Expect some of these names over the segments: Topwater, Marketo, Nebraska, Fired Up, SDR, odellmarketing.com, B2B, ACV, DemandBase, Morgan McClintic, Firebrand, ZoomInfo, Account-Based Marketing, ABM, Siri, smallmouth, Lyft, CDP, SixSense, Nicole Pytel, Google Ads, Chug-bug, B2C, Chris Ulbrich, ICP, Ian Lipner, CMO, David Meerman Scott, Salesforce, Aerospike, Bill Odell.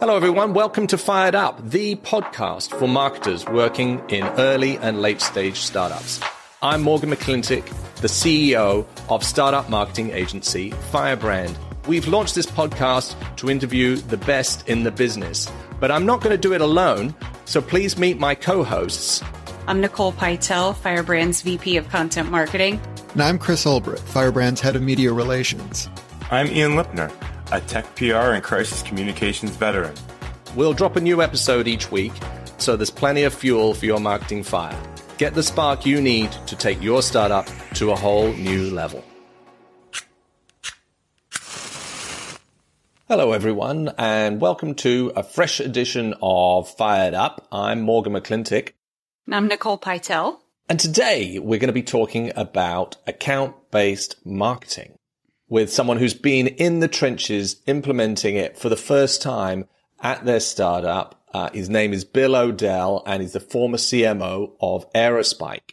Hello everyone, welcome to Fired Up, the podcast for marketers working in early and late stage startups. I'm Morgan McClintic, the CEO of startup marketing agency Firebrand. We've launched this podcast to interview the best in the business, but I'm not going to do it alone, so please meet my co-hosts. I'm Nicole Pytel, Firebrand's VP of Content Marketing. And I'm Chris Ulbrich, Firebrand's Head of Media Relations. I'm Ian Lipner, a tech PR and crisis communications veteran. We'll drop a new episode each week, so there's plenty of fuel for your marketing fire. Get the spark you need to take your startup to a whole new level. Hello, everyone, and welcome to a fresh edition of Fired Up. I'm Morgan McClintic. And I'm Nicole Pytel. And today we're going to be talking about account-based marketing with someone who's been in the trenches implementing it for the first time at their startup. His name is Bill Odell, and he's the former CMO of Aerospike.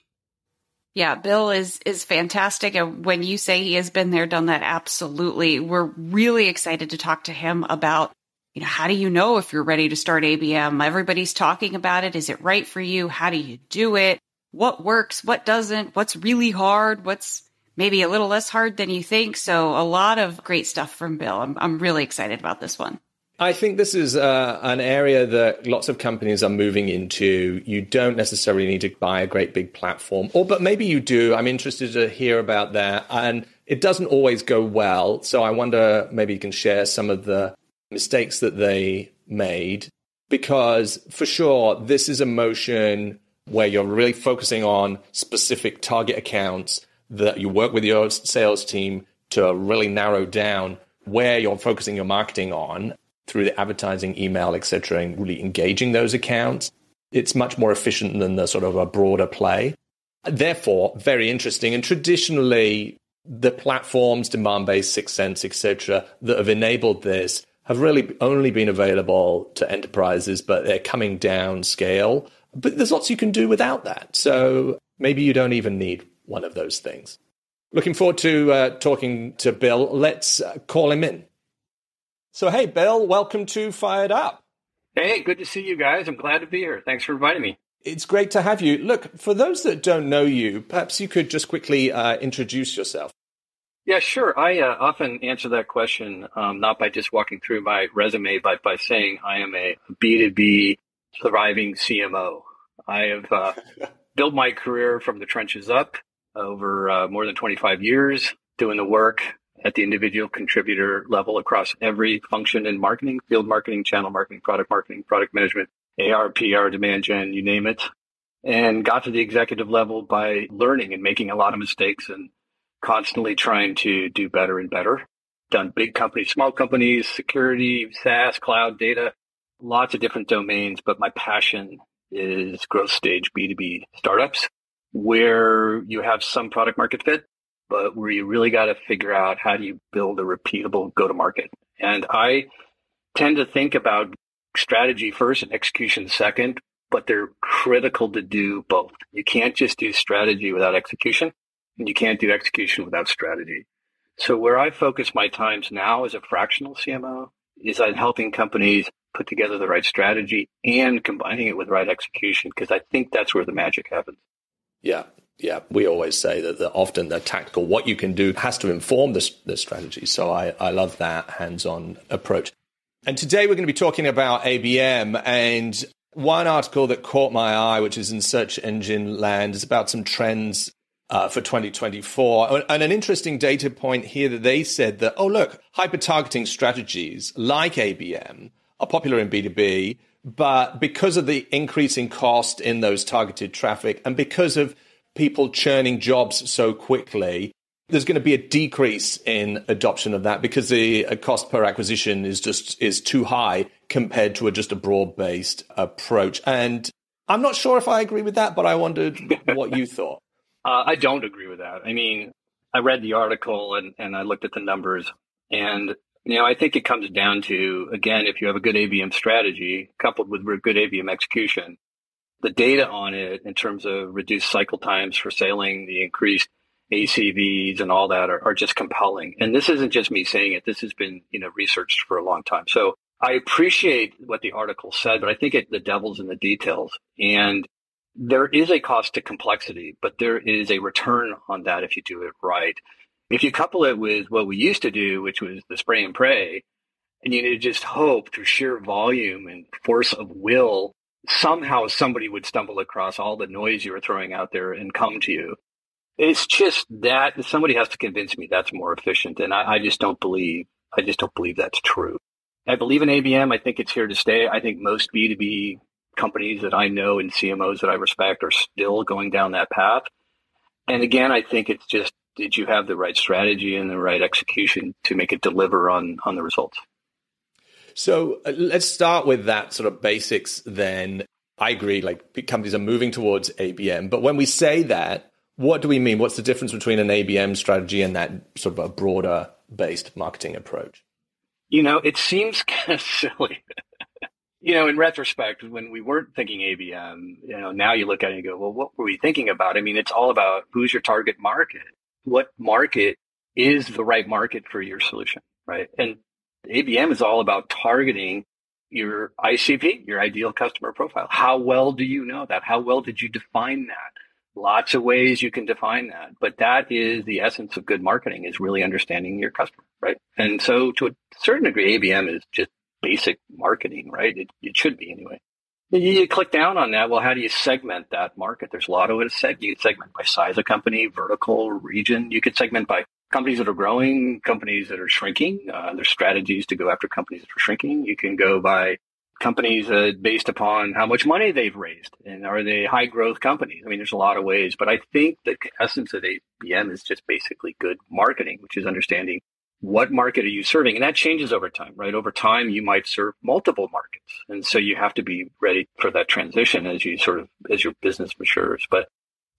Yeah, Bill is fantastic. And when you say he has been there, done that, absolutely. We're really excited to talk to him about, you know, how do you know if you're ready to start ABM? Everybody's talking about it. Is it right for you? How do you do it? What works? What doesn't? What's really hard? What's maybe a little less hard than you think. So a lot of great stuff from Bill. I'm really excited about this one. I think this is an area that lots of companies are moving into. You don't necessarily need to buy a great big platform, but maybe you do. I'm interested to hear about that. And it doesn't always go well. So I wonder, maybe you can share some of the mistakes that they made, because for sure, this is a motion where you're really focusing on specific target accounts that you work with your sales team to really narrow down where you're focusing your marketing on through the advertising, email, etc., and really engaging those accounts. It's much more efficient than the sort of a broader play. Therefore, very interesting. And traditionally, the platforms, DemandBase, SixSense, etc., that have enabled this have really only been available to enterprises, but they're coming down scale. But there's lots you can do without that. So maybe you don't even need one of those things. Looking forward to talking to Bill. Let's call him in. So, hey, Bill, welcome to Fired Up. Hey, good to see you guys. I'm glad to be here. Thanks for inviting me. It's great to have you. Look, for those that don't know you, perhaps you could just quickly introduce yourself. Yeah, sure. I often answer that question, not by just walking through my resume, but by saying I am a B2B thriving CMO. I have built my career from the trenches up over more than 25 years, doing the work at the individual contributor level across every function in marketing: field marketing, channel marketing, product management, AR, PR, demand gen, you name it. And got to the executive level by learning and making a lot of mistakes and constantly trying to do better and better. Done big companies, small companies, security, SaaS, cloud, data, lots of different domains. But my passion is growth stage B2B startups, where you have some product market fit, but where you really got to figure out how do you build a repeatable go-to-market. And I tend to think about strategy first and execution second, but they're critical to do both. You can't just do strategy without execution, and you can't do execution without strategy. So where I focus my times now as a fractional CMO is on helping companies put together the right strategy and combining it with the right execution, because I think that's where the magic happens. Yeah. We always say that often the tactical, what you can do, has to inform the strategy. So I love that hands-on approach. And today we're going to be talking about ABM. And one article that caught my eye, which is in Search Engine Land, is about some trends for 2024. And an interesting data point here that they said that, oh, look, hyper-targeting strategies like ABM are popular in B2B, but because of the increase in cost in those targeted traffic and because of people churning jobs so quickly, there's going to be a decrease in adoption of that because the cost per acquisition is too high compared to just a broad-based approach. And I'm not sure if I agree with that, but I wondered what you thought. I don't agree with that. I mean, I read the article and I looked at the numbers, and you know, I think it comes down to, again, if you have a good ABM strategy coupled with good ABM execution, the data on it in terms of reduced cycle times for selling, the increased ACVs and all that are just compelling. And this isn't just me saying it. This has been, you know, researched for a long time. So I appreciate what the article said, but I think the devil's in the details. And there is a cost to complexity, but there is a return on that if you do it right. If you couple it with what we used to do, which was the spray and pray, and you just hope through sheer volume and force of will, somehow somebody would stumble across all the noise you were throwing out there and come to you. It's just that somebody has to convince me that's more efficient. And I just don't believe that's true. I believe in ABM. I think it's here to stay. I think most B2B companies that I know and CMOs that I respect are still going down that path. And again, I think it's just, did you have the right strategy and the right execution to make it deliver on the results? So let's start with that sort of basics then. I agree, like big companies are moving towards ABM. But when we say that, what do we mean? What's the difference between an ABM strategy and that sort of a broader based marketing approach? You know, it seems kind of silly. You know, in retrospect, when we weren't thinking ABM, you know, now you look at it and you go, well, what were we thinking about? I mean, it's all about who's your target market? What market is the right market for your solution, right? And ABM is all about targeting your ICP, your ideal customer profile. How well do you know that? How well did you define that? Lots of ways you can define that. But that is the essence of good marketing, is really understanding your customer, right? And so to a certain degree, ABM is just basic marketing, right? It should be anyway. You click down on that. Well, how do you segment that market? There's a lot of it. You can segment by size of company, vertical, region. You could segment by companies that are growing, companies that are shrinking. There's strategies to go after companies that are shrinking. You can go by companies based upon how much money they've raised. And are they high growth companies? I mean, there's a lot of ways. But I think the essence of ABM is just basically good marketing, which is understanding what market are you serving? And that changes over time, right? Over time, you might serve multiple markets. And so you have to be ready for that transition as your business matures. But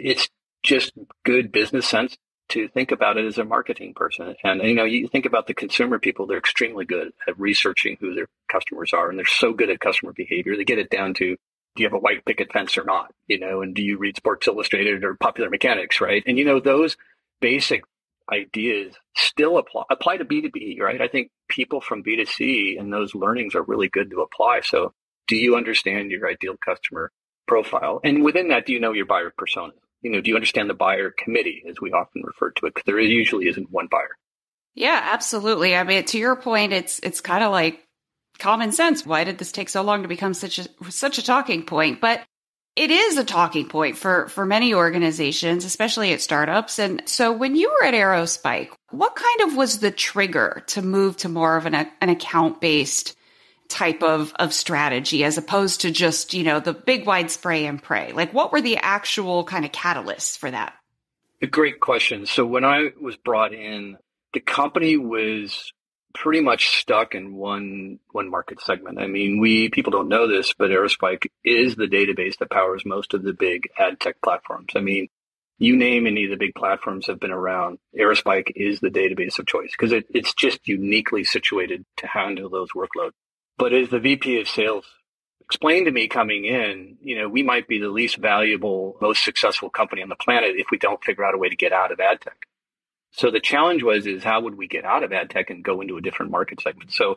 it's just good business sense to think about it as a marketing person. And, you know, you think about the consumer people, they're extremely good at researching who their customers are. And they're so good at customer behavior. They get it down to, do you have a white picket fence or not? You know, and do you read Sports Illustrated or Popular Mechanics, right? And, you know, those basic ideas still apply to B2B, right? I think people from B2C and those learnings are really good to apply. So do you understand your ideal customer profile? And within that, do you know your buyer persona? You know, do you understand the buyer committee, as we often refer to it? Because there usually isn't one buyer. Yeah, absolutely. I mean, to your point, it's kind of like common sense. Why did this take so long to become such a talking point? But it is a talking point for many organizations, especially at startups. And so when you were at Aerospike, what kind of was the trigger to move to more of an account-based type of strategy as opposed to just, you know, the big wide spray and pray? Like, what were the actual kind of catalysts for that? A great question. So when I was brought in, the company was pretty much stuck in one market segment. I mean, people don't know this, but Aerospike is the database that powers most of the big ad tech platforms. I mean, you name any of the big platforms have been around, Aerospike is the database of choice because it's just uniquely situated to handle those workloads. But as the VP of sales explained to me coming in, you know, we might be the least valuable, most successful company on the planet if we don't figure out a way to get out of ad tech. So the challenge was how would we get out of ad tech and go into a different market segment? So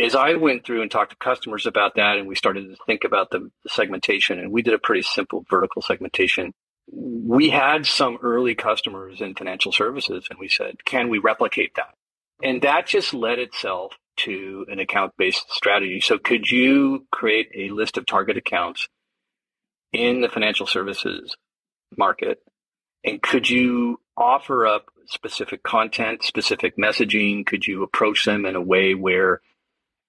as I went through and talked to customers about that, and we started to think about the segmentation, and we did a pretty simple vertical segmentation. We had some early customers in financial services, and we said, can we replicate that? And that just led itself to an account-based strategy. So could you create a list of target accounts in the financial services market? And could you offer up specific content, specific messaging? Could you approach them in a way where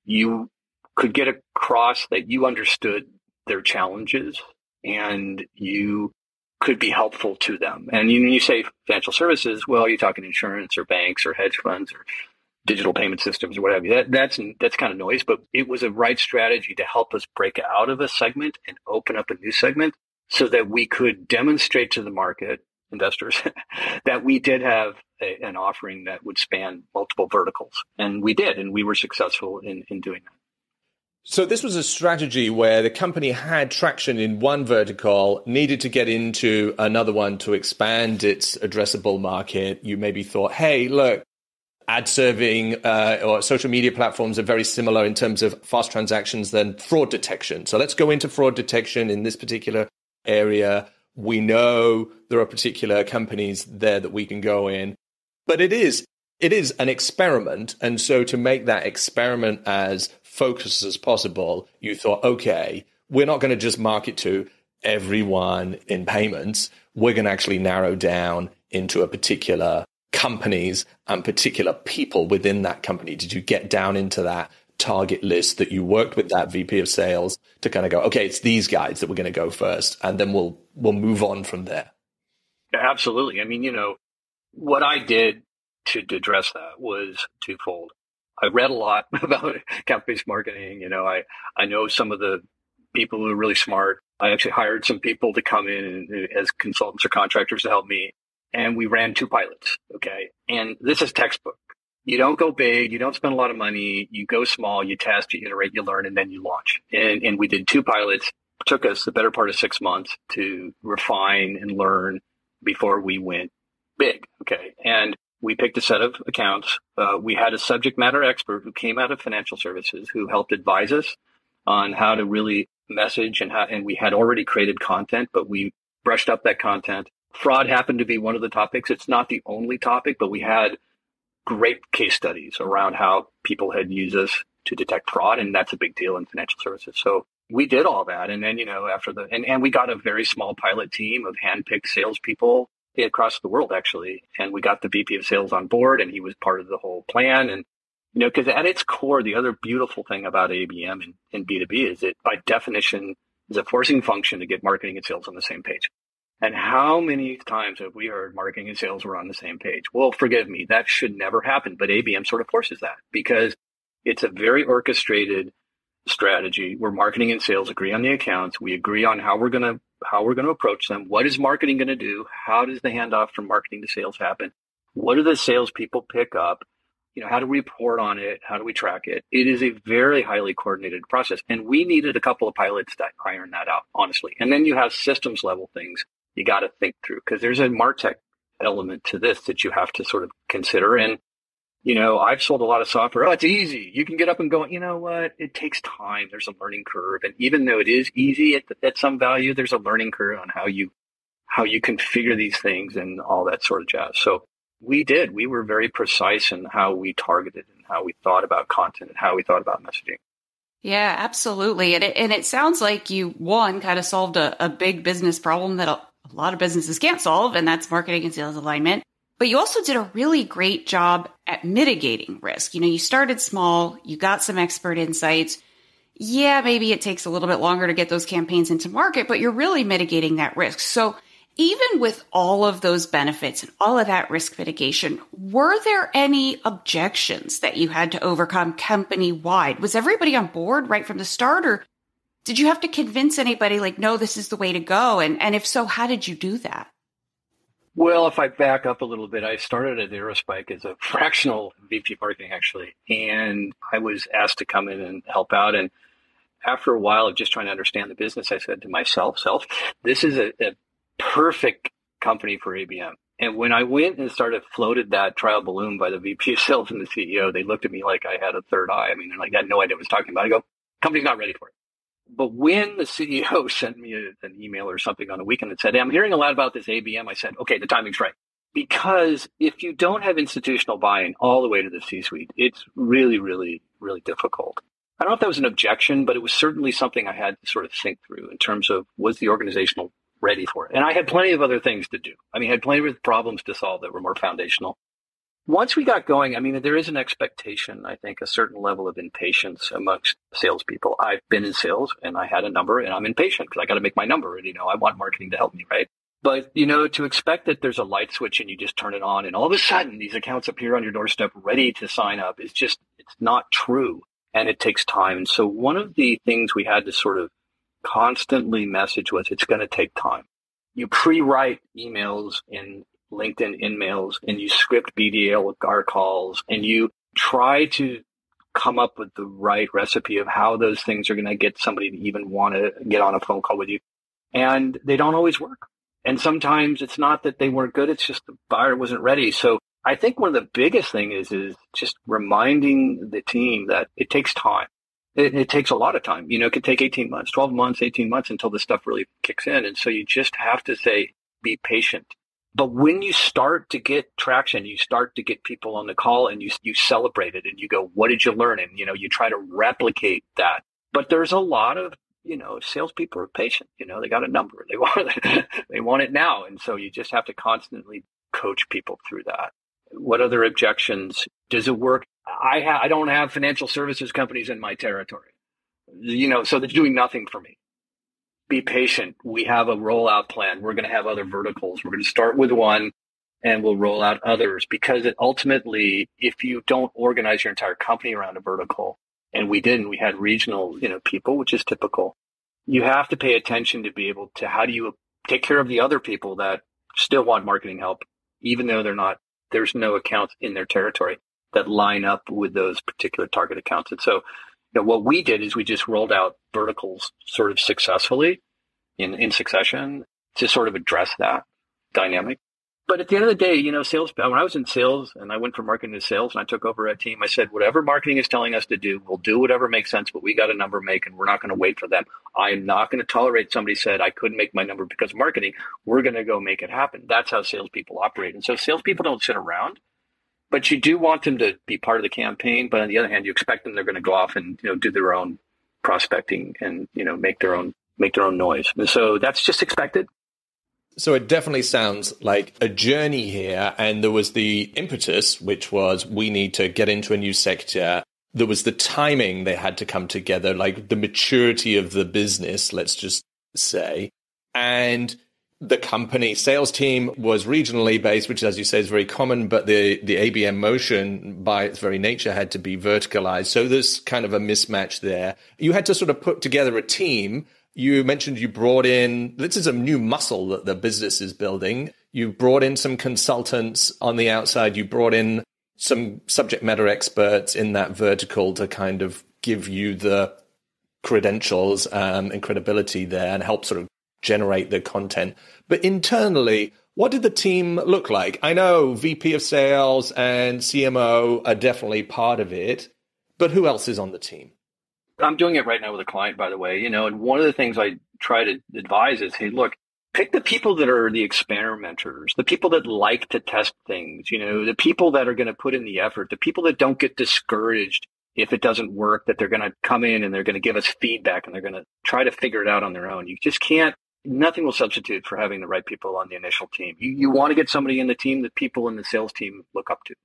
you could get across that you understood their challenges and you could be helpful to them? And you say financial services, well, you're talking insurance or banks or hedge funds or digital payment systems or whatever. That's kind of noise, but it was a right strategy to help us break out of a segment and open up a new segment so that we could demonstrate to the market investors that we did have an offering that would span multiple verticals. And we did, and we were successful in doing that. So this was a strategy where the company had traction in one vertical, needed to get into another one to expand its addressable market. You maybe thought, hey, look, ad serving or social media platforms are very similar in terms of fast transactions than fraud detection. So let's go into fraud detection in this particular area. We know there are particular companies there that we can go in, but it is an experiment. And so to make that experiment as focused as possible, you thought, okay, we're not going to just market to everyone in payments. We're going to actually narrow down into a particular companies and particular people within that company. Did you get down into that target list that you worked with that VP of sales to kind of go, okay, it's these guys that we're going to go first, and then we'll move on from there? Absolutely. I mean, you know, what I did to address that was twofold. I read a lot about account-based marketing. You know, I know some of the people who are really smart. I actually hired some people to come in as consultants or contractors to help me. And we ran 2 pilots, okay? And this is textbook. You don't go big. You don't spend a lot of money. You go small. You test, you iterate, you learn, and then you launch. And we did 2 pilots. It took us the better part of 6 months to refine and learn before we went big, okay? And we picked a set of accounts. We had a subject matter expert who came out of financial services who helped advise us on how to really message, and we had already created content, but we brushed up that content. Fraud happened to be one of the topics. It's not the only topic, but we had great case studies around how people had used us to detect fraud, and that's a big deal in financial services. So we did all that. And then, you know, after the and we got a very small pilot team of handpicked salespeople across the world, actually. And we got the VP of sales on board, and he was part of the whole plan. And, you know, because at its core, the other beautiful thing about ABM and B2B is it, by definition, is a forcing function to get marketing and sales on the same page. And how many times have we heard marketing and sales were on the same page? Well, forgive me, that should never happen. But ABM sort of forces that because it's a very orchestrated strategy where marketing and sales agree on the accounts. We agree on how we're going to approach them. What is marketing going to do? How does the handoff from marketing to sales happen? What do the salespeople pick up? You know, how do we report on it? How do we track it? It is a very highly coordinated process. And we needed a couple of pilots to iron that out, honestly. And then you have systems level things you got to think through, because there's a MarTech element to this that you have to sort of consider. And, you know, I've sold a lot of software. Oh, it's easy. You can get up and go. You know what? It takes time. There's a learning curve. And even though it is easy at some value, there's a learning curve on how you configure these things and all that sort of jazz. So we did. We were very precise in how we targeted and how we thought about content and how we thought about messaging. Yeah, absolutely. And it sounds like you, one, kind of solved a big business problem that a lot of businesses can't solve, and that's marketing and sales alignment. But you also did a really great job at mitigating risk. You know, you started small, you got some expert insights. Yeah, maybe it takes a little bit longer to get those campaigns into market, but you're really mitigating that risk. So even with all of those benefits and all of that risk mitigation, were there any objections that you had to overcome company-wide? Was everybody on board right from the start, or did you have to convince anybody like, no, this is the way to go? And if so, how did you do that? Well, if I back up a little bit, I started at Aerospike as a fractional VP marketing, actually. And I was asked to come in and help out. And after a while of just trying to understand the business, I said to myself, this is a perfect company for ABM. And when I went and floated that trial balloon by the VP of sales and the CEO, they looked at me like I had a third eye. I mean, they're like, I had no idea what I was talking about. I go, company's not ready for it. But when the CEO sent me an email or something on a weekend that said, hey, I'm hearing a lot about this ABM, I said, okay, the timing's right. Because if you don't have institutional buy-in all the way to the C-suite, it's really, really, really difficult. I don't know if that was an objection, but it was certainly something I had to sort of think through in terms of, was the organization ready for it? And I had plenty of other things to do. I mean, I had plenty of problems to solve that were more foundational. Once we got going, I mean, there is an expectation, I think, a certain level of impatience amongst salespeople. I've been in sales and I had a number and I'm impatient because I got to make my number and, you know, I want marketing to help me, right? But, you know, to expect that there's a light switch and you just turn it on and all of a sudden these accounts appear on your doorstep ready to sign up is just, it's not true, and it takes time. And so one of the things we had to sort of constantly message was, it's going to take time. You pre-write emails and LinkedIn in-mails, and you script BDR calls, and you try to come up with the right recipe of how those things are going to get somebody to even want to get on a phone call with you. And they don't always work. And sometimes it's not that they weren't good. It's just the buyer wasn't ready. So I think one of the biggest things is just reminding the team that it takes time. It takes a lot of time. You know, it could take 18 months, 12 months, 18 months until this stuff really kicks in. And so you just have to say, be patient. But when you start to get traction, you start to get people on the call and you celebrate it and you go, what did you learn? And, you know, you try to replicate that. But there's a lot of, you know, salespeople are patient. You know, they got a number. They want it now. And so you just have to constantly coach people through that. What other objections? Does it work? I don't have financial services companies in my territory, you know, so they're doing nothing for me. Be patient. We have a rollout plan. We're going to have other verticals. We're going to start with one and we'll roll out others, because it ultimately, if you don't organize your entire company around a vertical, and we didn't, we had regional, you know, people, which is typical. You have to pay attention to be able to, how do you take care of the other people that still want marketing help, even though they're not, there's no accounts in their territory that line up with those particular target accounts. And so, you know, what we did is we just rolled out verticals sort of successfully in succession to sort of address that dynamic. But at the end of the day, you know, sales, when I was in sales and I went from marketing to sales and I took over a team, I said, whatever marketing is telling us to do, we'll do whatever makes sense, but we got a number make and we're not going to wait for them. I am not going to tolerate somebody said I couldn't make my number because of marketing. We're going to go make it happen. That's how salespeople operate. And so salespeople don't sit around, but you do want them to be part of the campaign. But on the other hand, you expect them, they're going to go off and, you know, do their own prospecting and, you know, make their own noise. And so that's just expected. So it definitely sounds like a journey here. And there was the impetus, which was we need to get into a new sector. There was the timing they had to come together, like the maturity of the business, let's just say. And the company sales team was regionally based, which, as you say, is very common. But the ABM motion, by its very nature, had to be verticalized. So there's kind of a mismatch there. You had to sort of put together a team. You mentioned you brought in, this is a new muscle that the business is building. You brought in some consultants on the outside. You brought in some subject matter experts in that vertical to kind of give you the credentials and credibility there and help sort of generate the content. But internally, what did the team look like? I know VP of sales and CMO are definitely part of it, but who else is on the team? I'm doing it right now with a client, by the way, you know, and one of the things I try to advise is, hey, look, pick the people that are the experimenters, the people that like to test things, you know, the people that are going to put in the effort, the people that don't get discouraged if it doesn't work, that they're going to come in and they're going to give us feedback and they're going to try to figure it out on their own. You just can't, nothing will substitute for having the right people on the initial team. You want to get somebody in the team that people in the sales team look up to.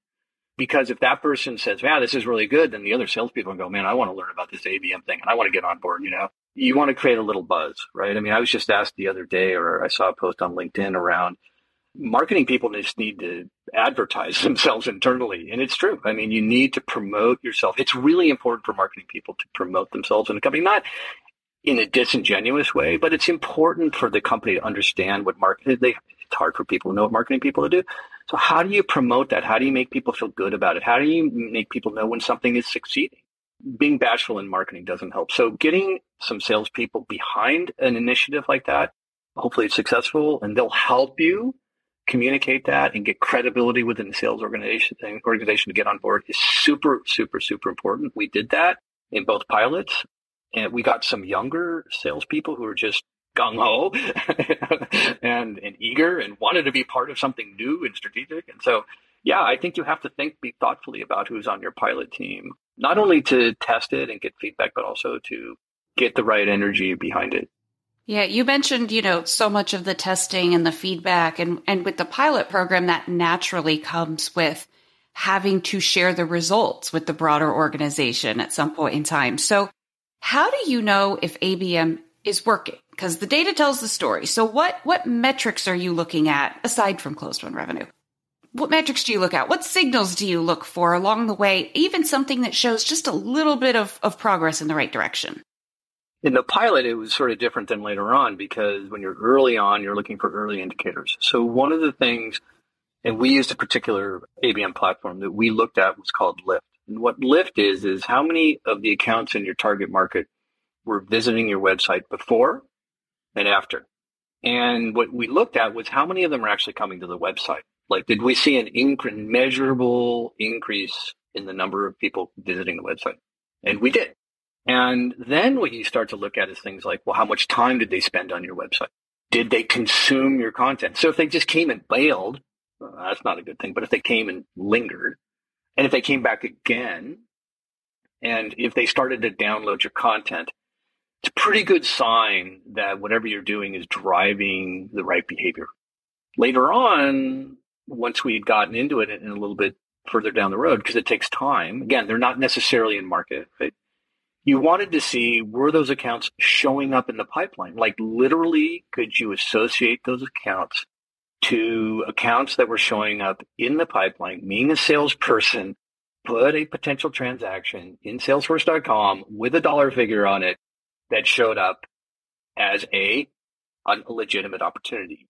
Because if that person says, wow, this is really good, then the other salespeople go, man, I want to learn about this ABM thing and I want to get on board, you know. You want to create a little buzz, right? I mean, I was just asked the other day, or I saw a post on LinkedIn around marketing people just need to advertise themselves internally. And it's true. I mean, you need to promote yourself. It's really important for marketing people to promote themselves in a company, not in a disingenuous way, but it's important for the company to understand what marketing they. It's hard for people to know what marketing people to do. So how do you promote that? How do you make people feel good about it? How do you make people know when something is succeeding? Being bashful in marketing doesn't help. So getting some salespeople behind an initiative like that, hopefully it's successful, and they'll help you communicate that and get credibility within the sales organization to get on board is super, super, super important. We did that in both pilots, and we got some younger salespeople who are just gung-ho and eager and wanted to be part of something new and strategic. And so, yeah, I think you have to be thoughtfully about who's on your pilot team, not only to test it and get feedback, but also to get the right energy behind it. Yeah, you mentioned, you know, so much of the testing and the feedback and with the pilot program that naturally comes with having to share the results with the broader organization at some point in time. So how do you know if ABM is working? Because the data tells the story. So what metrics are you looking at aside from closed-won revenue? What metrics do you look at? What signals do you look for along the way? Even something that shows just a little bit of progress in the right direction. In the pilot, it was sort of different than later on, because when you're early on, you're looking for early indicators. So one of the things, and we used a particular ABM platform that we looked at, was called Lyft. And what Lyft is how many of the accounts in your target market were visiting your website before and after. And what we looked at was how many of them are actually coming to the website. Like, did we see an measurable increase in the number of people visiting the website? And we did. And then what you start to look at is things like, well, how much time did they spend on your website? Did they consume your content? So if they just came and bailed, that's not a good thing. But if they came and lingered, and if they came back again, and if they started to download your content, it's a pretty good sign that whatever you're doing is driving the right behavior. Later on, once we'd gotten into it and a little bit further down the road, because it takes time, again, they're not necessarily in market, right? You wanted to see, were those accounts showing up in the pipeline? Like, literally, could you associate those accounts to accounts that were showing up in the pipeline, meaning a salesperson put a potential transaction in Salesforce.com with a dollar figure on it that showed up as a legitimate opportunity?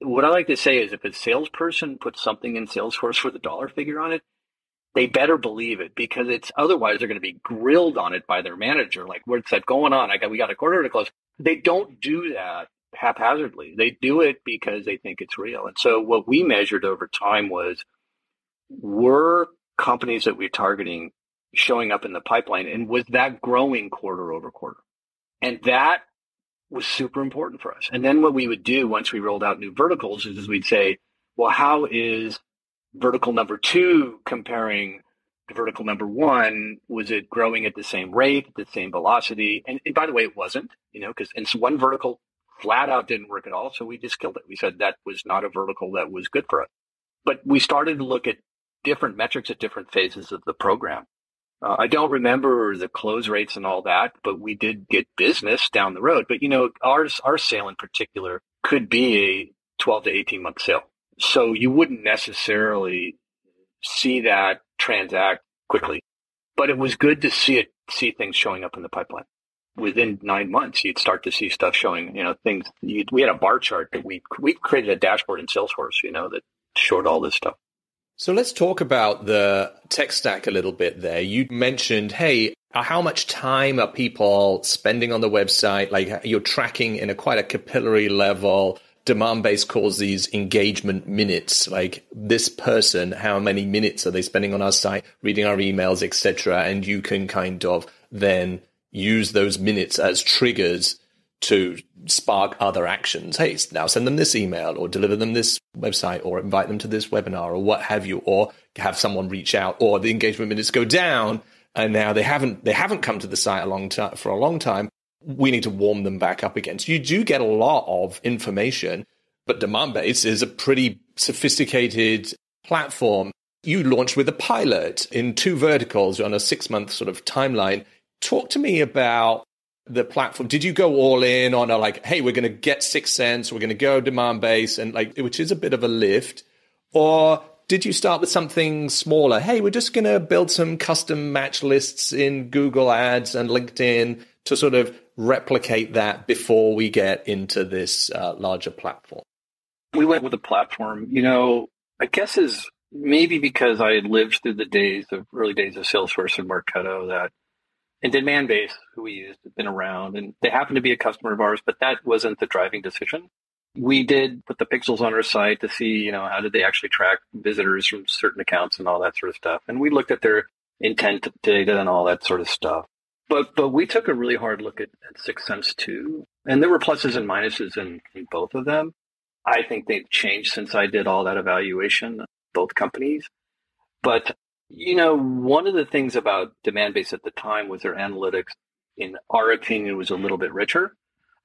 What I like to say is, if a salesperson puts something in Salesforce with a dollar figure on it, they better believe it, because it's otherwise they're going to be grilled on it by their manager. Like, what's that going on? We got a quarter to close. They don't do that haphazardly. They do it because they think it's real. And so what we measured over time was, were companies that we're targeting showing up in the pipeline? And was that growing quarter over quarter? And that was super important for us. And then what we would do once we rolled out new verticals is we'd say, well, how is vertical number two comparing to vertical number one? Was it growing at the same rate, the same velocity? And by the way, it wasn't, because so one vertical flat out didn't work at all. So we just killed it. We said that was not a vertical that was good for us. But we started to look at different metrics at different phases of the program. I don't remember the close rates and all that, but we did get business down the road. But, our sale in particular could be a 12 to 18 month sale. So you wouldn't necessarily see that transact quickly, but it was good to see things showing up in the pipeline. Within 9 months, you'd start to see stuff showing, things. We had a bar chart that we created a dashboard in Salesforce, that showed all this stuff. So let's talk about the tech stack a little bit there. You mentioned, hey, how much time are people spending on the website? Like, you're tracking in quite a capillary level. DemandBase calls these engagement minutes, like this person, how many minutes are they spending on our site, reading our emails, etc. And you can kind of then use those minutes as triggers to spark other actions. Hey, now send them this email, or deliver them this website, or invite them to this webinar, or what have you, or have someone reach out, or the engagement minutes go down, and now they haven't come to the site for a long time. We need to warm them back up again. So you do get a lot of information, but DemandBase is a pretty sophisticated platform. You launched with a pilot in 2 verticals on a 6-month sort of timeline. Talk to me about the platform. Did you go all in on hey, we're going to get SixSense, we're going to go DemandBase, and which is a bit of a lift? Or did you start with something smaller? Hey, we're just going to build some custom match lists in Google Ads and LinkedIn to sort of replicate that before we get into this larger platform? We went with a platform, I guess is maybe because I had lived through the early days of Salesforce and Marketo, and DemandBase, who we used, had been around, and they happened to be a customer of ours, but that wasn't the driving decision. We did put the pixels on our site to see, how did they actually track visitors from certain accounts and all that sort of stuff. And we looked at their intent data and all that sort of stuff. But we took a really hard look at SixSense too, and there were pluses and minuses in both of them. I think they've changed since I did all that evaluation, both companies. But, one of the things about DemandBase at the time was their analytics, in our opinion, was a little bit richer,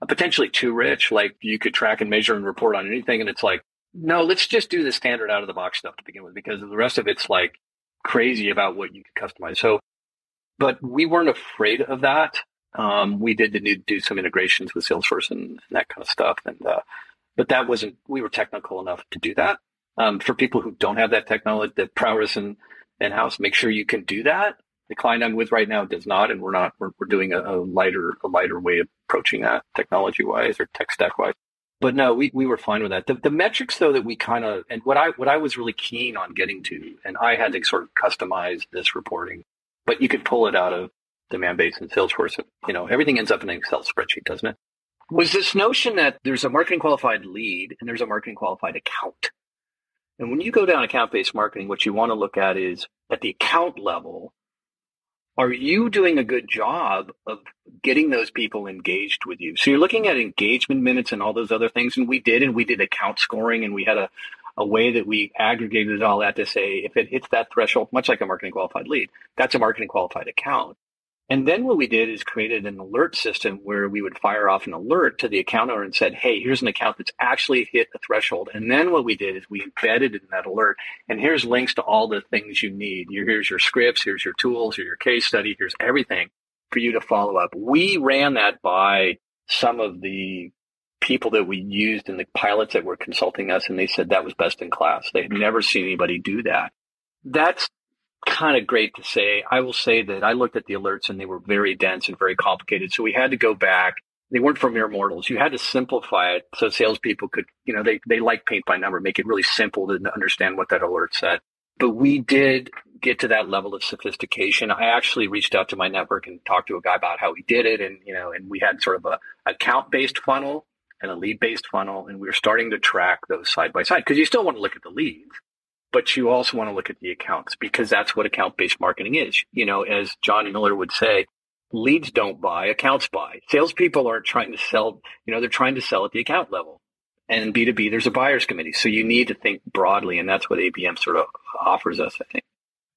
potentially too rich. Like, you could track and measure and report on anything, and it's like, no, let's just do the standard out-of-the-box stuff to begin with, because the rest of it's like crazy about what you could customize. But we weren't afraid of that. We did need to do some integrations with Salesforce and that kind of stuff. But that wasn't, we were technical enough to do that. For people who don't have that technology, the prowess in-house, make sure you can do that. The client I'm with right now does not, and we're doing a lighter way of approaching that technology-wise or tech stack-wise. But no, we were fine with that. The metrics, though, that we kind of, and what I was really keen on getting to, and I had to sort of customize this reporting, but you could pull it out of DemandBase and Salesforce. Everything ends up in an Excel spreadsheet, doesn't it? Was this notion that there's a marketing qualified lead and there's a marketing qualified account. And when you go down account-based marketing, what you want to look at is at the account level, are you doing a good job of getting those people engaged with you? So you're looking at engagement minutes and all those other things. And we did account scoring, and we had a way that we aggregated it all that to say, if it hits that threshold, much like a marketing qualified lead, that's a marketing qualified account. And then what we did is created an alert system where we would fire off an alert to the account owner and said, hey, here's an account that's actually hit a threshold. And then what we did is we embedded in that alert, and here's links to all the things you need. Here's your scripts, here's your tools, here's your case study, here's everything for you to follow up. We ran that by some of the people that we used in the pilots that were consulting us, and they said that was best in class. They had never seen anybody do that. That's kind of great to say. I will say that I looked at the alerts and they were very dense and very complicated. So we had to go back. They weren't for mere mortals. You had to simplify it so salespeople could, you know, they like paint by number, make it really simple to understand what that alert said. But we did get to that level of sophistication. I actually reached out to my network and talked to a guy about how he did it. And, you know, and we had sort of a account-based funnel and a lead-based funnel. And we were starting to track those side by side because you still want to look at the leads, but you also want to look at the accounts because that's what account-based marketing is. You know, as John Miller would say, leads don't buy, accounts buy. Salespeople aren't trying to sell, you know, they're trying to sell at the account level. And in B2B, there's a buyer's committee. So you need to think broadly, and that's what ABM sort of offers us, I think.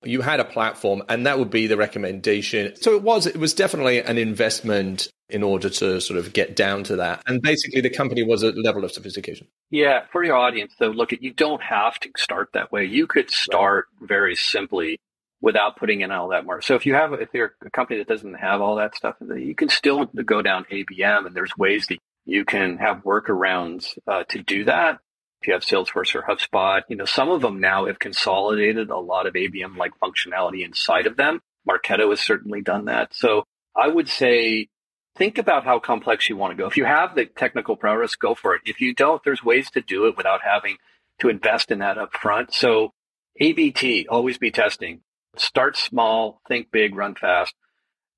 You had a platform, and that would be the recommendation. So it was definitely an investment in order to sort of get down to that. And basically, the company was at a level of sophistication. Yeah, for your audience, though, look, you don't have to start that way. You could start very simply without putting in all that more. So if you're a company that doesn't have all that stuff, you can still go down ABM, and there's ways that you can have workarounds to do that. If you have Salesforce or HubSpot, you know, some of them now have consolidated a lot of ABM-like functionality inside of them. Marketo has certainly done that. So I would say, think about how complex you want to go. If you have the technical prowess, go for it. If you don't, there's ways to do it without having to invest in that up front. So ABT, always be testing. Start small, think big, run fast.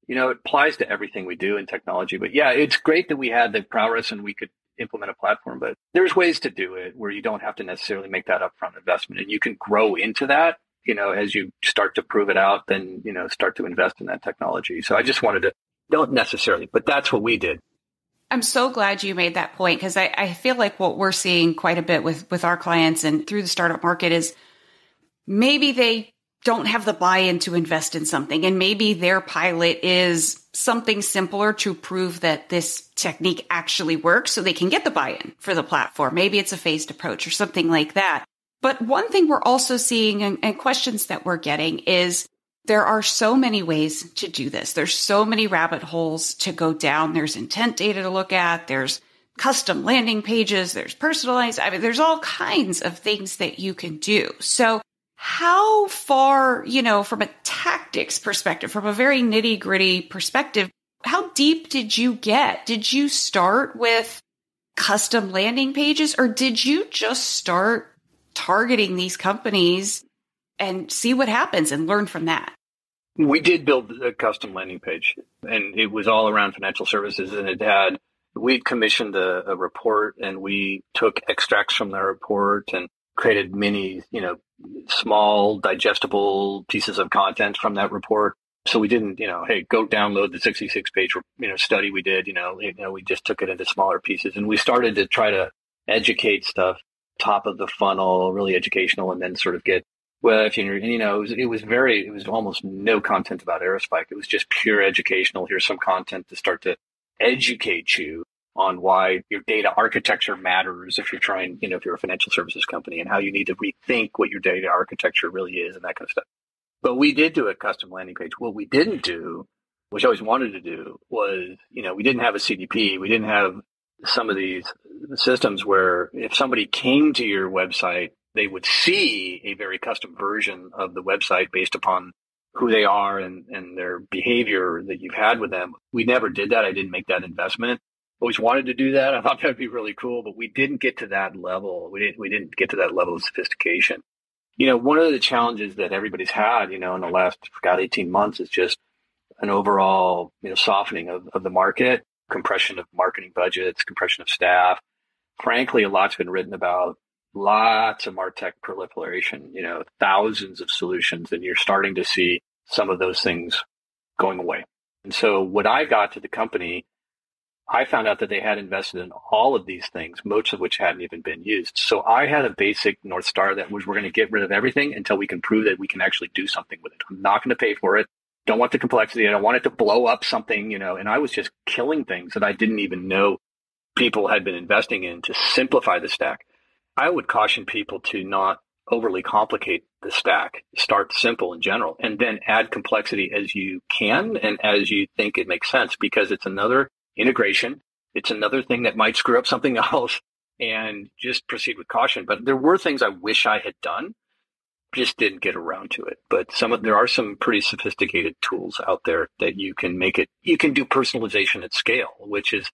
You know, it applies to everything we do in technology. But yeah, it's great that we had the prowess and we could implement a platform, but there's ways to do it where you don't have to necessarily make that upfront investment, and you can grow into that, you know, as you start to prove it out, then, you know, start to invest in that technology. So I just wanted to, don't necessarily, but that's what we did. I'm so glad you made that point, because I feel like what we're seeing quite a bit with our clients and through the startup market is maybe they don't have the buy-in to invest in something, and maybe their pilot is something simpler to prove that this technique actually works so they can get the buy-in for the platform. Maybe it's a phased approach or something like that. But one thing we're also seeing and questions that we're getting is there are so many ways to do this. There's so many rabbit holes to go down. There's intent data to look at. There's custom landing pages. There's personalized. I mean, there's all kinds of things that you can do. So how far, you know, from a tactics perspective, from a very nitty-gritty perspective, how deep did you get? Did you start with custom landing pages, or did you just start targeting these companies and see what happens and learn from that? We did build a custom landing page, and it was all around financial services, and we commissioned a report, and we took extracts from that report and created many, you know, small digestible pieces of content from that report. So we didn't, you know, hey, go download the 66-page, you know, study we did, you know, we just took it into smaller pieces, and we started to try to educate stuff, top of the funnel, really educational, and then sort of get, well, if you're, you know, it was almost no content about Aerospike. It was just pure educational. Here's some content to start to educate you on why your data architecture matters if you're trying, you know, if you're a financial services company, and how you need to rethink what your data architecture really is and that kind of stuff. But we did do a custom landing page. What we didn't do, which I always wanted to do, was, you know, we didn't have a CDP. We didn't have some of these systems where if somebody came to your website, they would see a very custom version of the website based upon who they are and their behavior that you've had with them. We never did that. I didn't make that investment. Always wanted to do that. I thought that'd be really cool, but we didn't get to that level. We didn't get to that level of sophistication. You know, one of the challenges that everybody's had, you know, in the last 18 months is just an overall, you know, softening of the market, compression of marketing budgets, compression of staff. Frankly, a lot's been written about lots of MarTech proliferation, you know, thousands of solutions, and you're starting to see some of those things going away. And so when I got to the company, I found out that they had invested in all of these things, most of which hadn't even been used. So I had a basic North Star that was, we're going to get rid of everything until we can prove that we can actually do something with it. I'm not going to pay for it. Don't want the complexity. I don't want it to blow up something, you know, and I was just killing things that I didn't even know people had been investing in to simplify the stack. I would caution people to not overly complicate the stack. Start simple in general, and then add complexity as you can and as you think it makes sense, because it's another integration. It's another thing that might screw up something else, and just proceed with caution. But there were things I wish I had done, just didn't get around to it. But there are some pretty sophisticated tools out there that you can make it, you can do personalization at scale, which is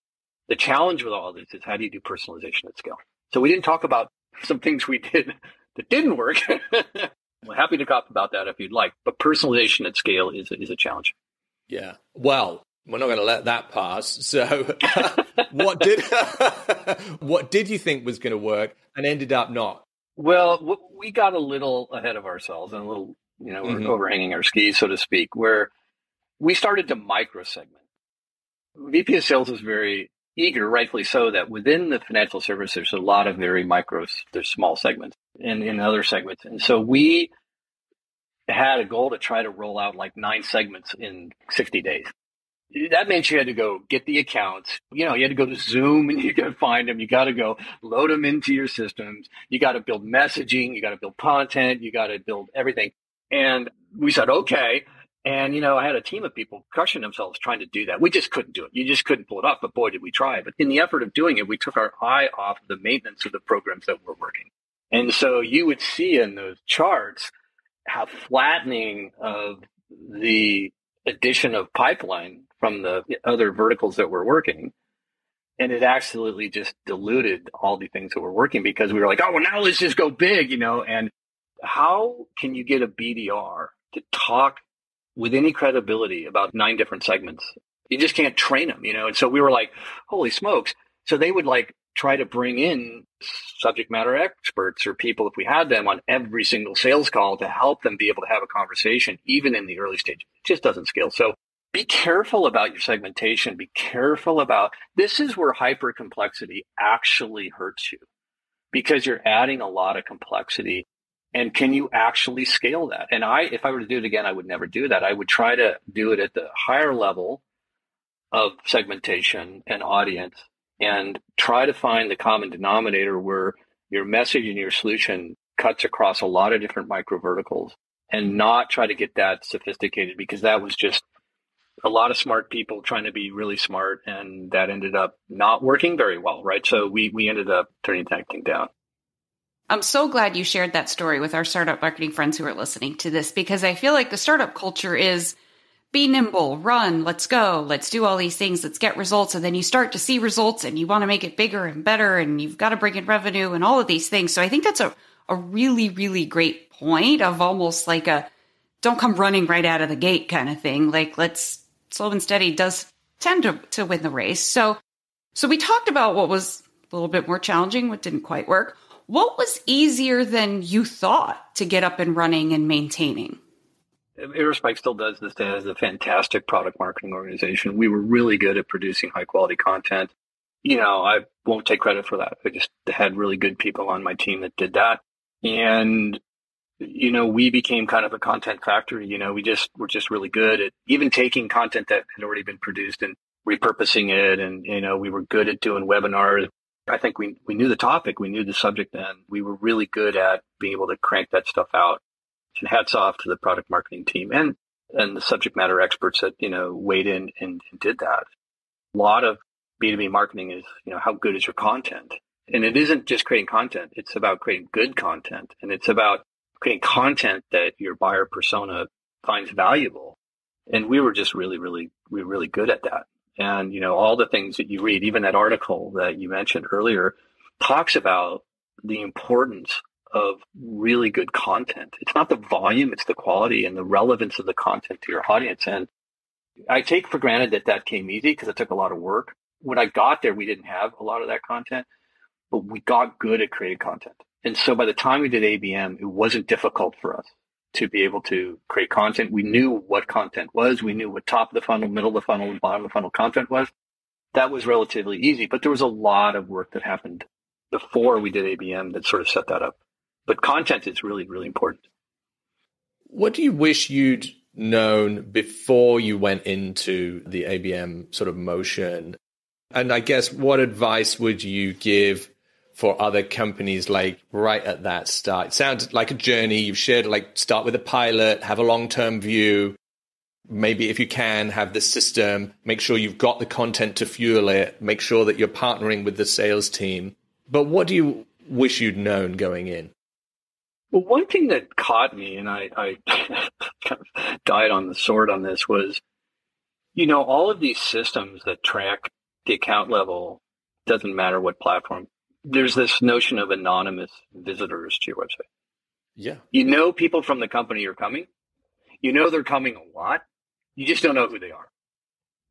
the challenge with all of this, is how do you do personalization at scale? So we didn't talk about some things we did that didn't work. Well, happy to talk about that if you'd like, but personalization at scale is a challenge. Yeah. Well, we're not going to let that pass. So what did you think was going to work and ended up not? Well, we got a little ahead of ourselves and a little, you know, we're overhanging our skis, so to speak, where we started to micro segment. VP of sales was very eager, rightfully so, that within the financial services, there's a lot of very micro, there's small segments and in other segments. And so we had a goal to try to roll out like 9 segments in 60 days. That meant you had to go get the accounts. You know, you had to go to Zoom and you got to find them. You got to go load them into your systems. You got to build messaging. You got to build content. You got to build everything. And we said, okay. And, you know, I had a team of people crushing themselves trying to do that. We just couldn't do it. You just couldn't pull it off. But boy, did we try. But in the effort of doing it, we took our eye off the maintenance of the programs that were working. And so you would see in those charts how flattening of the addition of pipeline from the other verticals that were working. And it absolutely just diluted all the things that were working, because we were like, oh, well, now let's just go big, you know. And how can you get a BDR to talk with any credibility about 9 different segments? You just can't train them, you know? And so we were like, holy smokes. So they would like try to bring in subject matter experts or people, if we had them, on every single sales call to help them be able to have a conversation, even in the early stage. It just doesn't scale. So be careful about your segmentation. Be careful about, this is where hyper complexity actually hurts you, because you're adding a lot of complexity. And can you actually scale that? And if I were to do it again, I would never do that. I would try to do it at the higher level of segmentation and audience, and try to find the common denominator where your message and your solution cuts across a lot of different micro verticals, and not try to get that sophisticated, because that was just a lot of smart people trying to be really smart. And that ended up not working very well, right? So we ended up turning that thing down. I'm so glad you shared that story with our startup marketing friends who are listening to this, because I feel like the startup culture is be nimble, run, let's go, let's do all these things, let's get results. And then you start to see results and you want to make it bigger and better, and you've got to bring in revenue and all of these things. So I think that's a really, really great point of almost like a don't come running right out of the gate kind of thing. Like, let's slow and steady does tend to win the race. So we talked about what was a little bit more challenging, what didn't quite work. What was easier than you thought to get up and running and maintaining? Aerospike still does this day as a fantastic product marketing organization. We were really good at producing high quality content. You know, I won't take credit for that. I just had really good people on my team that did that. And, you know, we became kind of a content factory. You know, we're just really good at even taking content that had already been produced and repurposing it. And, you know, we were good at doing webinars. I think we knew the topic, we knew the subject, and we were really good at being able to crank that stuff out. And hats off to the product marketing team and the subject matter experts that, you know, weighed in and did that. A lot of B2B marketing is, you know, how good is your content? And it isn't just creating content. It's about creating good content. And it's about creating content that your buyer persona finds valuable. And we were just really good at that. And, you know, all the things that you read, even that article that you mentioned earlier, talks about the importance of really good content. It's not the volume, it's the quality and the relevance of the content to your audience. And I take for granted that came easy because it took a lot of work. When I got there, we didn't have a lot of that content, but we got good at creating content. And so by the time we did ABM, it wasn't difficult for us to be able to create content. We knew what content was. We knew what top of the funnel, middle of the funnel, and bottom of the funnel content was. That was relatively easy, but there was a lot of work that happened before we did ABM that sort of set that up. But content is really, really important. What do you wish you'd known before you went into the ABM sort of motion? And I guess what advice would you give for other companies like right at that start? It sounds like a journey. You've shared like start with a pilot, have a long-term view. Maybe if you can, have the system, make sure you've got the content to fuel it, make sure that you're partnering with the sales team. But what do you wish you'd known going in? Well, one thing that caught me, and I kind of died on the sword on this, was, you know, all of these systems that track the account level, doesn't matter what platform, there's this notion of anonymous visitors to your website. Yeah. You know people from the company are coming. You know they're coming a lot. You just don't know who they are.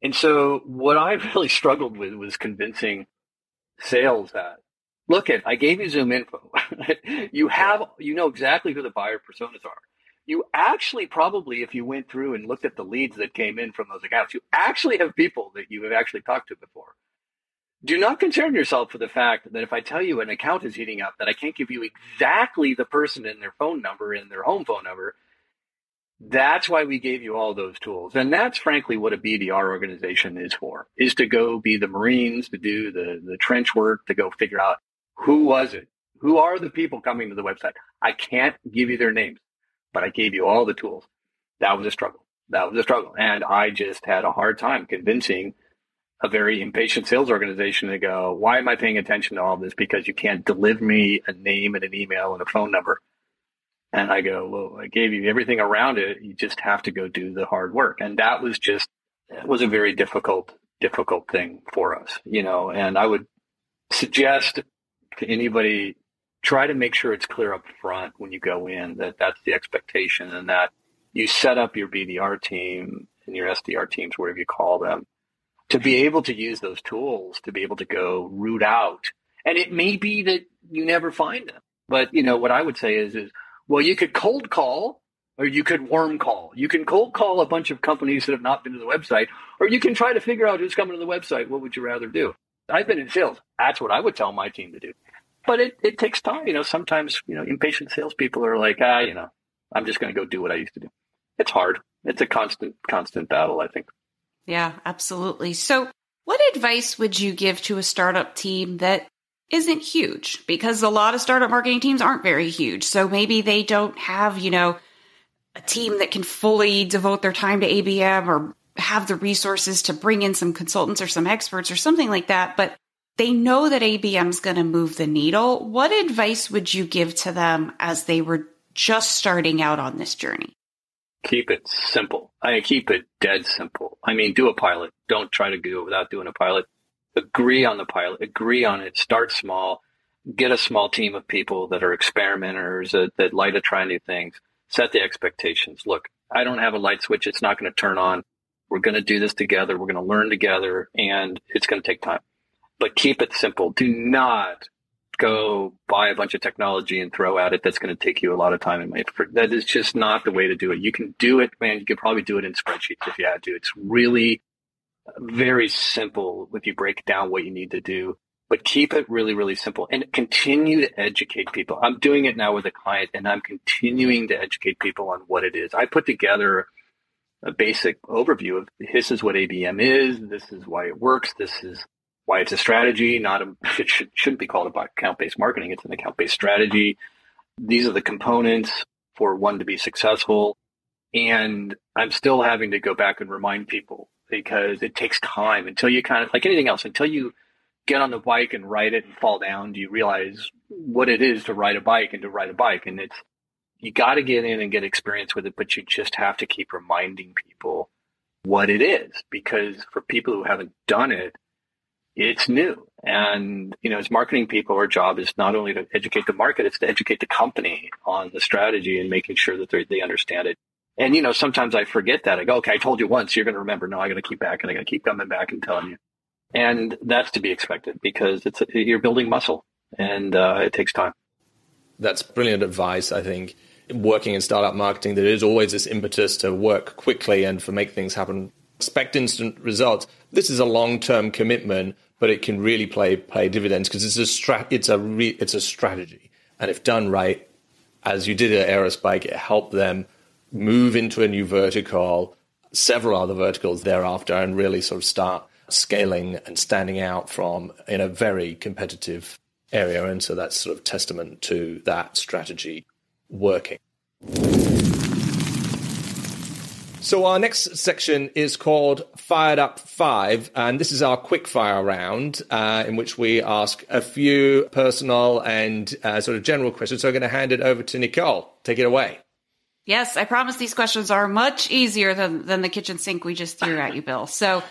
And so what I really struggled with was convincing sales that, look at, I gave you ZoomInfo. You know exactly who the buyer personas are. You actually probably, if you went through and looked at the leads that came in from those accounts, you actually have people that you have actually talked to before. Do not concern yourself with the fact that if I tell you an account is heating up, that I can't give you exactly the person and their phone number and their home phone number. That's why we gave you all those tools. And that's frankly what a BDR organization is for, is to go be the Marines, to do the trench work, to go figure out who was it? Who are the people coming to the website? I can't give you their names, but I gave you all the tools. That was a struggle. And I just had a hard time convincing a very impatient sales organization to go, why am I paying attention to all this? Because you can't deliver me a name and an email and a phone number. And I go, well, I gave you everything around it. You just have to go do the hard work. And that was just, it was a very difficult thing for us, you know, and I would suggest to anybody, try to make sure it's clear up front when you go in that that's the expectation and that you set up your BDR team and your SDR teams, whatever you call them, to be able to use those tools, to be able to go root out. And it may be that you never find them. But, you know, what I would say is, well, you could cold call or you could warm call. You can cold call a bunch of companies that have not been to the website, or you can try to figure out who's coming to the website. What would you rather do? I've been in sales. That's what I would tell my team to do. But it takes time. You know, sometimes, you know, impatient salespeople are like, you know, I'm just going to go do what I used to do. It's hard. It's a constant battle, I think. Yeah, absolutely. So what advice would you give to a startup team that isn't huge, because a lot of startup marketing teams aren't very huge. So maybe they don't have, you know, a team that can fully devote their time to ABM or have the resources to bring in some consultants or some experts or something like that. But they know that ABM is going to move the needle. What advice would you give to them as they were just starting out on this journey? Keep it simple. Keep it dead simple. I mean, do a pilot. Don't try to do it without doing a pilot. Agree on the pilot, agree on it, start small, get a small team of people that are experimenters, that like to try new things, set the expectations. Look, I don't have a light switch. It's not going to turn on. We're going to do this together. We're going to learn together, and it's going to take time. But keep it simple. Do not go buy a bunch of technology and throw at it. That's going to take you a lot of time and money. That is just not the way to do it. You can do it, man. You could probably do it in spreadsheets if you had to. It's really very simple if you break down what you need to do, but keep it really, really simple and continue to educate people. I'm doing it now with a client and I'm continuing to educate people on what it is. I put together a basic overview of this is what ABM is. This is why it works. This is why it's a strategy. It shouldn't be called account-based marketing. It's an account-based strategy. These are the components for one to be successful. And I'm still having to go back and remind people because it takes time until you kind of, like anything else, until you get on the bike and ride it and fall down, do you realize what it is to ride a bike and to ride a bike. And it's, you got to get in and get experience with it, but you just have to keep reminding people what it is, because for people who haven't done it, it's new. And, you know, as marketing people, our job is not only to educate the market, it's to educate the company on the strategy and making sure that they understand it. And, you know, sometimes I forget that. I go, okay, I told you once, you're going to remember. No, I got to keep back and I got to keep coming back and telling you. And that's to be expected because you're building muscle and it takes time. That's brilliant advice, I think. Working in startup marketing, there is always this impetus to work quickly and for make things happen. Expect instant results. This is a long-term commitment, but it can really play dividends because it's a strategy. And if done right, as you did at Aerospike, it helped them move into a new vertical, several other verticals thereafter, and really sort of start scaling and standing out from in a very competitive area. And so that's sort of testament to that strategy working. So our next section is called Fired Up 5, and this is our quick fire round in which we ask a few personal and sort of general questions. So I'm going to hand it over to Nicole. Take it away. Yes, I promise these questions are much easier than the kitchen sink we just threw at you, Bill. So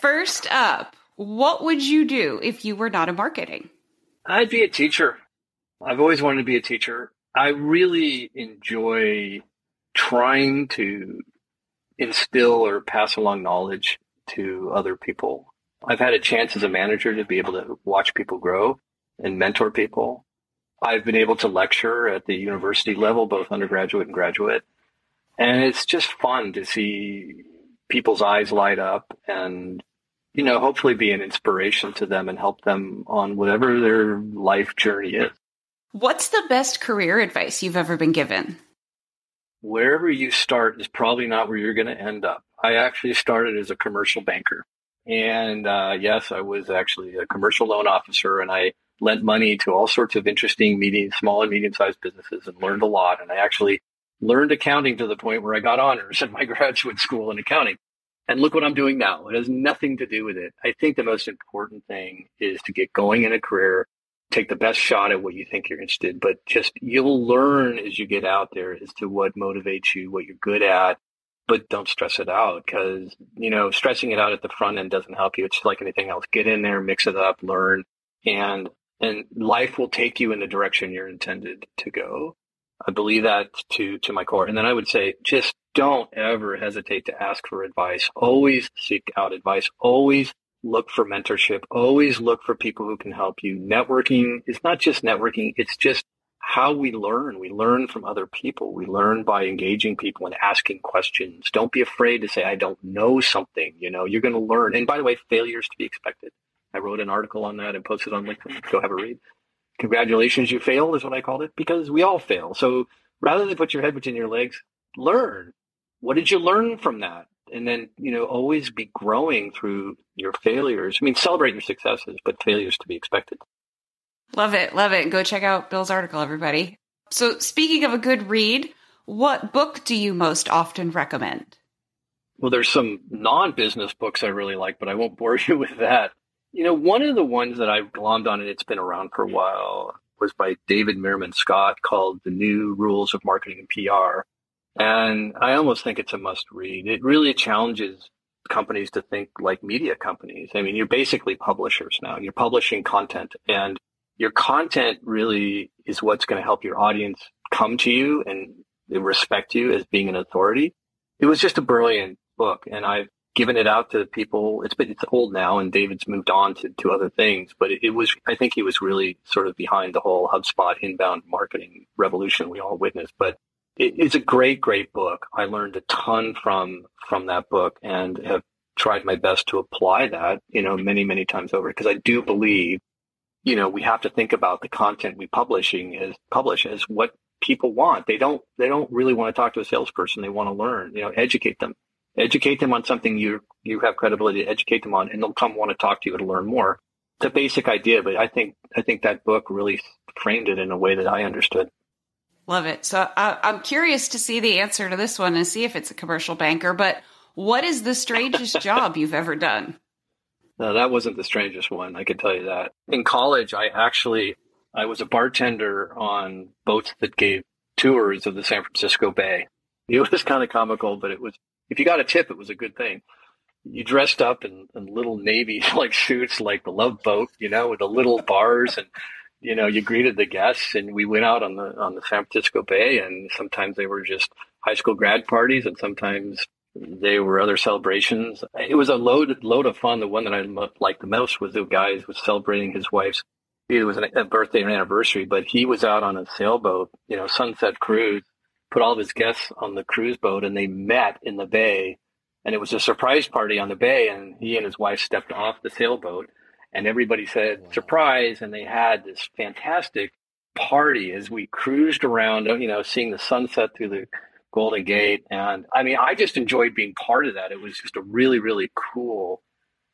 first up, what would you do if you were not in marketing? I'd be a teacher. I've always wanted to be a teacher. I really enjoy trying to instill or pass along knowledge to other people. I've had a chance as a manager to be able to watch people grow and mentor people. I've been able to lecture at the university level, both undergraduate and graduate. And it's just fun to see people's eyes light up and, you know, hopefully be an inspiration to them and help them on whatever their life journey is. What's the best career advice you've ever been given? Wherever you start is probably not where you're going to end up. I actually started as a commercial banker. And yes, I was actually a commercial loan officer, and I lent money to all sorts of interesting small and medium-sized businesses and learned a lot. And I actually learned accounting to the point where I got honors in my graduate school in accounting. And look what I'm doing now. It has nothing to do with it. I think the most important thing is to get going in a career. Take the best shot at what you think you're interested in, but just you'll learn as you get out there as to what motivates you, what you're good at, but don't stress it out because, you know, stressing it out at the front end doesn't help you. It's like anything else. Get in there, mix it up, learn, and life will take you in the direction you're intended to go. I believe that to my core. And then I would say, just don't ever hesitate to ask for advice. Always seek out advice. Always look for mentorship. Always look for people who can help you. Networking is not just networking. It's just how we learn. We learn from other people. We learn by engaging people and asking questions. Don't be afraid to say, I don't know something. You know, you're going to learn. And by the way, failure is to be expected. I wrote an article on that and posted on LinkedIn. Go have a read. Congratulations, you failed is what I called it, because we all fail. So rather than put your head between your legs, learn. What did you learn from that? And then, you know, always be growing through your failures. I mean, celebrate your successes, but failures to be expected. Love it. Love it. Go check out Bill's article, everybody. So speaking of a good read, what book do you most often recommend? Well, there's some non-business books I really like, but I won't bore you with that. You know, one of the ones that I've glommed on, and it's been around for a while, was by David Meerman Scott called The New Rules of Marketing and PR. And I almost think it's a must read. It really challenges companies to think like media companies. I mean, you're basically publishers now. You're publishing content, and your content really is what's going to help your audience come to you and respect you as being an authority. It was just a brilliant book, and I've given it out to people. It's old now, and David's moved on to other things, but I think he was really sort of behind the whole HubSpot inbound marketing revolution we all witnessed. But it's a great, great book. I learned a ton from that book and have tried my best to apply that, you know, many, many times over. Because I do believe, you know, we have to think about the content we publish as what people want. They don't really want to talk to a salesperson. They want to learn, you know, educate them on something you have credibility to educate them on, and they'll come want to talk to you to learn more. It's a basic idea, but I think that book really framed it in a way that I understood. Love it. So I'm curious to see the answer to this one and see if it's a commercial banker. But what is the strangest job you've ever done? No, that wasn't the strangest one. I can tell you that. In college, I was a bartender on boats that gave tours of the San Francisco Bay. It was kind of comical, but it was, if you got a tip, it was a good thing. You dressed up in little navy like suits, like the Love Boat, you know, with the little bars and. You know, you greeted the guests, and we went out on the San Francisco Bay, and sometimes they were just high school grad parties, and sometimes they were other celebrations. It was a load of fun. The one that I liked the most was the guy who was celebrating his wife's it was a birthday and anniversary, but he was out on a sailboat, you know, sunset cruise, put all of his guests on the cruise boat, and they met in the bay. And it was a surprise party on the bay, and he and his wife stepped off the sailboat, and everybody said, wow, surprise, and they had this fantastic party as we cruised around, you know, seeing the sunset through the Golden Gate. And I mean, I just enjoyed being part of that. It was just a really, really cool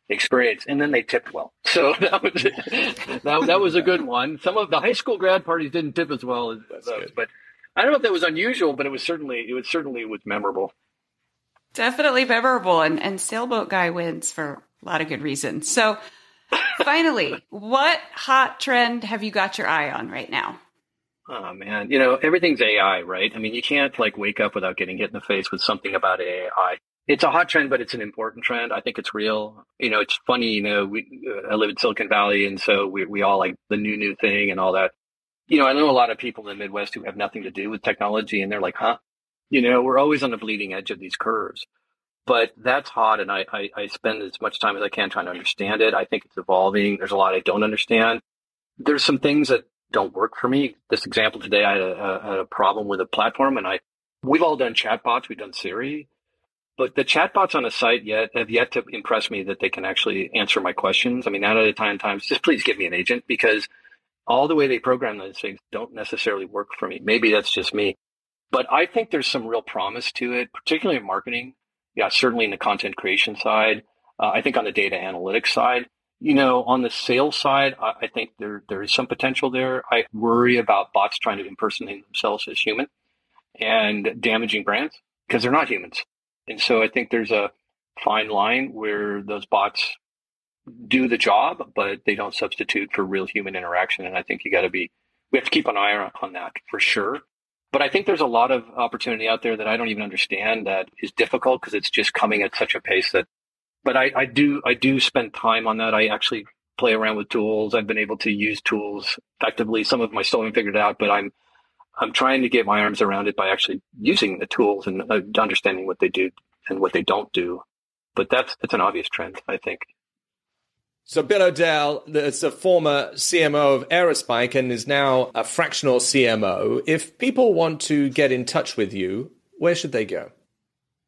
experience. And then they tipped well. So that was that was a good one. Some of the high school grad parties didn't tip as well as those, but I don't know if that was unusual, but it was certainly memorable. Definitely memorable, and sailboat guy wins for a lot of good reasons. So finally, what hot trend have you got your eye on right now? Oh man, you know, everything's AI, right? I mean, you can't like wake up without getting hit in the face with something about AI. It's a hot trend, but it's an important trend. I think it's real. You know, it's funny, you know, I live in Silicon Valley, and so we all like the new thing and all that. You know, I know a lot of people in the Midwest who have nothing to do with technology, and they're like, huh? You know, we're always on the bleeding edge of these curves. But that's hot, and I spend as much time as I can trying to understand it. I think it's evolving. There's a lot I don't understand. There's some things that don't work for me. This example today, I had a problem with a platform, and we've all done chatbots. We've done Siri. But the chatbots on a site have yet to impress me that they can actually answer my questions. I mean, 9 out of 10 times, just please give me an agent, because all the way they program those things don't necessarily work for me. Maybe that's just me. But I think there's some real promise to it, particularly in marketing. Yeah, certainly in the content creation side. I think on the data analytics side, you know, on the sales side, I think there is some potential there. I worry about bots trying to impersonate themselves as human and damaging brands because they're not humans. And so I think there's a fine line where those bots do the job, but they don't substitute for real human interaction. And I think we have to keep an eye on that for sure. But I think there's a lot of opportunity out there that I don't even understand that is difficult because it's just coming at such a pace that, but I do spend time on that. I actually play around with tools. I've been able to use tools effectively. Some of them I still haven't figured out, but I'm trying to get my arms around it by actually using the tools and understanding what they do and what they don't do. But that's an obvious trend, I think. So Bill Odell, that's a former CMO of Aerospike and is now a fractional CMO. If people want to get in touch with you, where should they go?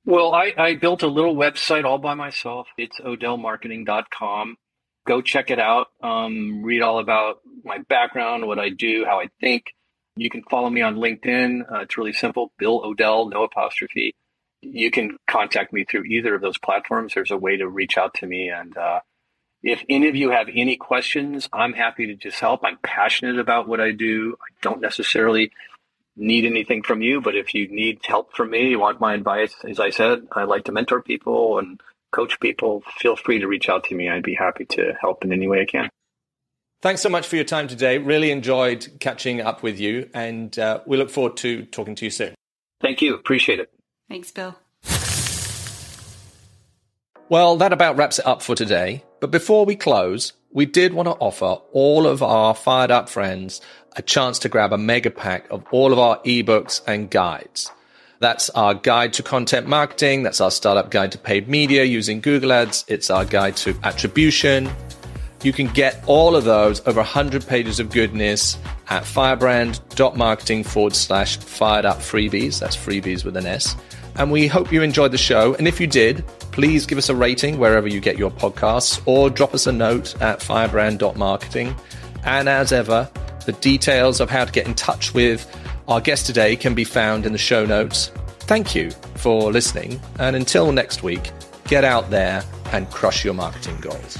Well, I built a little website all by myself. It's odellmarketing.com. Go check it out. Read all about my background, what I do, how I think. You can follow me on LinkedIn. It's really simple. Bill Odell, _. You can contact me through either of those platforms. There's a way to reach out to me. And if any of you have any questions, I'm happy to just help. I'm passionate about what I do. I don't necessarily need anything from you, but if you need help from me, you want my advice, as I said, I like to mentor people and coach people. Feel free to reach out to me. I'd be happy to help in any way I can. Thanks so much for your time today. Really enjoyed catching up with you, and we look forward to talking to you soon. Thank you. Appreciate it. Thanks, Bill. Well, that about wraps it up for today. But before we close, we did want to offer all of our Fired Up friends a chance to grab a mega pack of all of our ebooks and guides. That's our guide to content marketing. That's our startup guide to paid media using Google Ads. It's our guide to attribution. You can get all of those, over 100 pages of goodness, at firebrand.marketing /firedup freebies. That's freebies with an S. And we hope you enjoyed the show. And if you did, please give us a rating wherever you get your podcasts, or drop us a note at firebrand.marketing. And as ever, the details of how to get in touch with our guest today can be found in the show notes. Thank you for listening. And until next week, get out there and crush your marketing goals.